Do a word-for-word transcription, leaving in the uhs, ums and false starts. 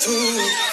through.